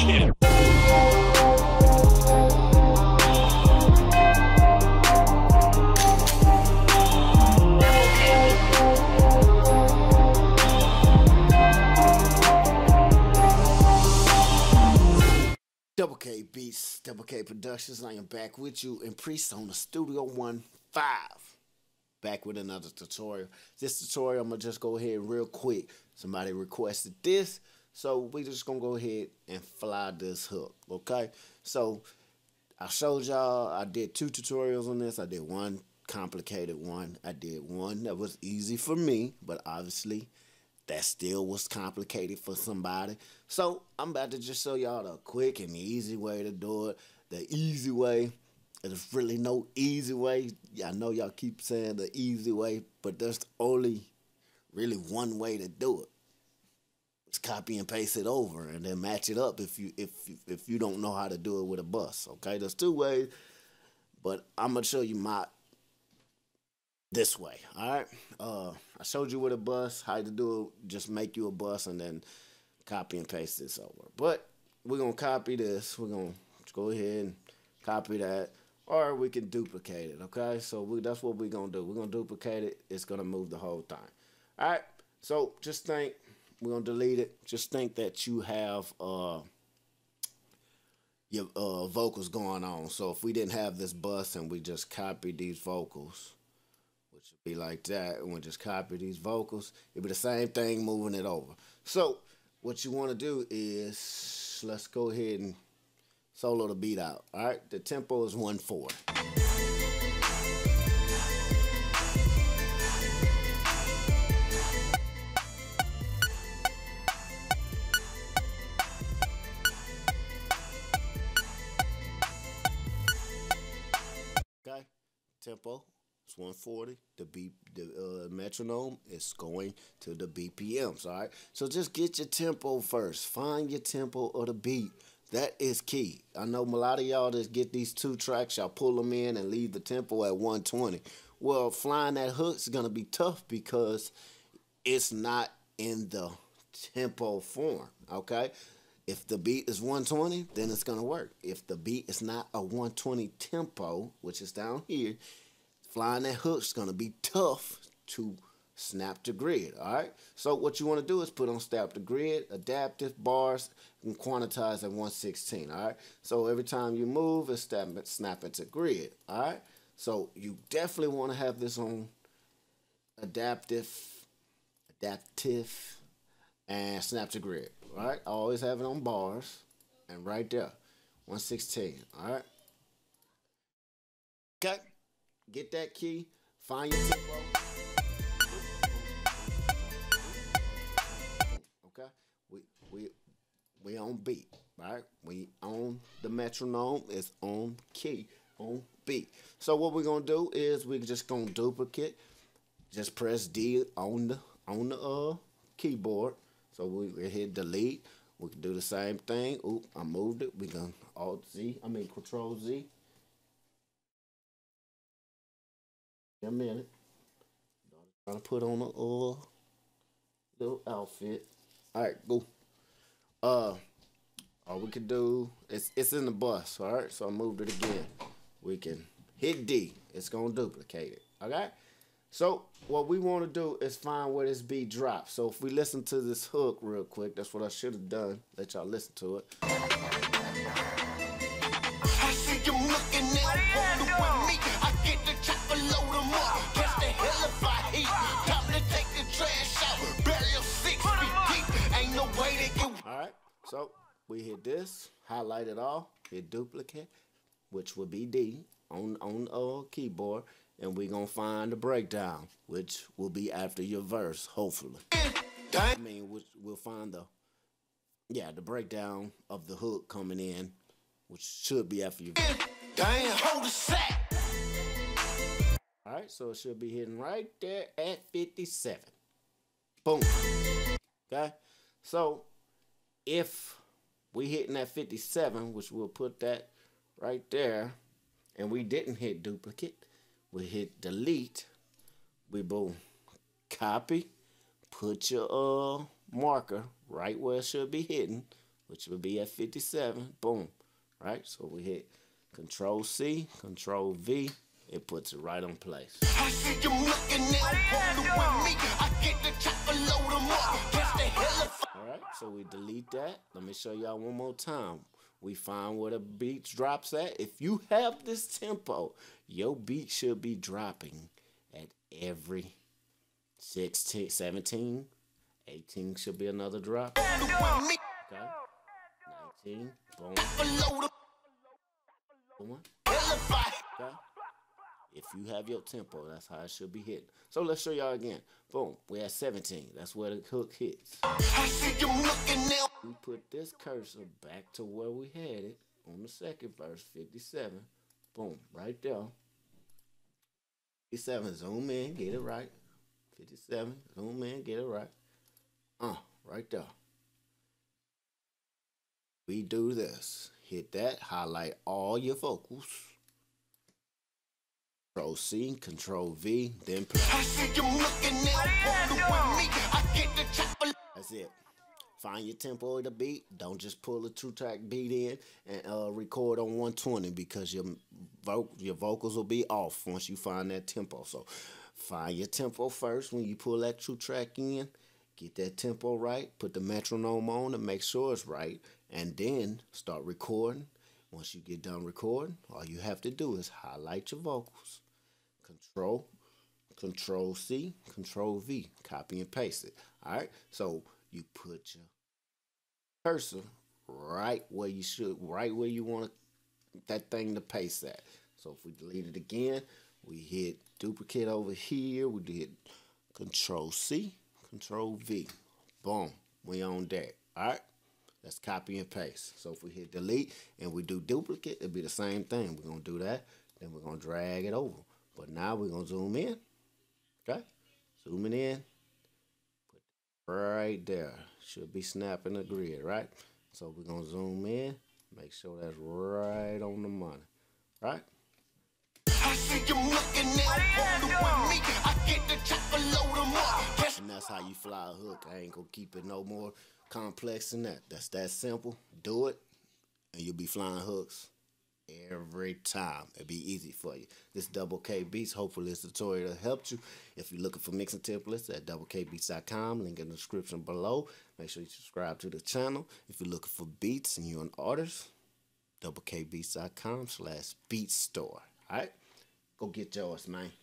shit. DoubleKBeats, DoubleK Productions, and I am back with you in Presonus Studio One 5. Back with another tutorial. This tutorial, I'm going to just go ahead real quick. Somebody requested this, so we just going to go ahead and fly this hook, okay? So, I showed y'all, I did 2 tutorials on this. I did one complicated one. I did one that was easy for me, but obviously that still was complicated for somebody. So I'm about to just show y'all the quick and easy way to do it. The easy way. There's really no easy way. I know y'all keep saying the easy way, but there's only really one way to do it. Just copy and paste it over and then match it up if you don't know how to do it with a bus. Okay, there's 2 ways, but I'm gonna show you my this way, all right? I showed you with a bus, how to do it, just make you a bus and then copy and paste this over. But we're going to copy this. We're going to go ahead and copy that, or we can duplicate it, okay? So that's what we're going to do. We're going to duplicate it. It's going to move the whole thing, all right? So just think, we're going to delete it. Just think that you have your vocals going on. So if we didn't have this bus and we just copied these vocals, should be like that, and we'll just copy these vocals. It'll be the same thing moving it over. So what you want to do is, let's go ahead and solo the beat out. All right, the tempo is 1/4. Okay, tempo. 140. The metronome is going to the BPMs. All right, so just get your tempo first. Find your tempo of the beat. That is key. I know a lot of y'all just get these 2 tracks, y'all pull them in and leave the tempo at 120. Well, flying that hook's gonna be tough because it's not in the tempo form. Okay, if the beat is 120, then it's gonna work. If the beat is not a 120 tempo, which is down here, flying that hook's gonna be tough to snap the grid, all right? So what you wanna do is put on snap the grid, adaptive bars, and quantize at 1/16, all right? So every time you move, it's snapping to grid, all right? So you definitely wanna have this on adaptive, and snap to grid, all right? I always have it on bars, and right there, 1/16, all right? Okay. Get that key, find your tempo. Okay, we on beat, right? We on the metronome, it's on key, on beat. So what we're gonna do is we're just gonna duplicate, just press D on the keyboard. So we hit delete. We can do the same thing. Oop, I moved it. We gonna Control Z. A minute, trying to put on a little outfit. All right, go. All we can do is it's in the bus. All right, so I moved it again. We can hit D. It's gonna duplicate it. Okay. So what we want to do is find where this beat drops. So if we listen to this hook real quick, that's what I should have done. Let y'all listen to it. I see you looking at me. Alright, so we hit this, highlight it all, hit duplicate, which would be D on keyboard, and we're gonna find the breakdown, which will be after your verse, hopefully. I mean, we'll find the breakdown of the hook coming in, which should be after your verse. Damn, hold a sack. Alright, so it should be hitting right there at 57. Boom. Okay? So, if we hitting at 57, which we'll put that right there, and we didn't hit duplicate, we hit delete, we boom. Copy, put your marker right where it should be hitting, which would be at 57. Boom. Right? So we hit Control C, Control V. It puts it right on place. I see you looking at you with me. I get the chopper, load 'em up. Catch the hell of all right, so we delete that. Let me show y'all one more time. We find where the beat drops at. If you have this tempo, your beat should be dropping at every 16, 17, 18 should be another drop. Okay. 19, boom. Boom. Okay. If you have your tempo, that's how it should be hit. So let's show y'all again. Boom, we're at 17. That's where the hook hits. We put this cursor back to where we had it on the second verse, 57. Boom, right there. 57, zoom in, get it right. 57, zoom in, get it right. Right there. We do this. Hit that, highlight all your vocals. Control C, Control V, then play. That's it. Find your tempo of the beat. Don't just pull a 2-track beat in and record on 120 because your vocals will be off once you find that tempo. So find your tempo first when you pull that 2-track in. Get that tempo right. Put the metronome on and make sure it's right. And then start recording. Once you get done recording, all you have to do is highlight your vocals. Control C, Control V. Copy and paste it. All right. So you put your cursor right where you should, right where you want that thing to paste at. So if we delete it again, we hit duplicate over here. We did Control C, Control V. Boom. We on that. All right. Let's copy and paste. So if we hit delete and we do duplicate, it'll be the same thing. We're going to do that. Then we're going to drag it over. But now we're going to zoom in. Okay. Zooming in. Put right there. Should be snapping the grid, right? So we're going to zoom in. Make sure that's right on the money. Right? And that's how you fly a hook. I ain't going to keep it no more complex than that. That's that simple. Do it, and you'll be flying hooks every time. It'll be easy for you. This DoubleKBeats. Hopefully this tutorial helped you. If you're looking for mixing templates at DoubleKBeats.com, link in the description below. Make sure you subscribe to the channel. If you're looking for beats and you're an artist, DoubleKBeats.com/beatstore. All right? Go get yours, man.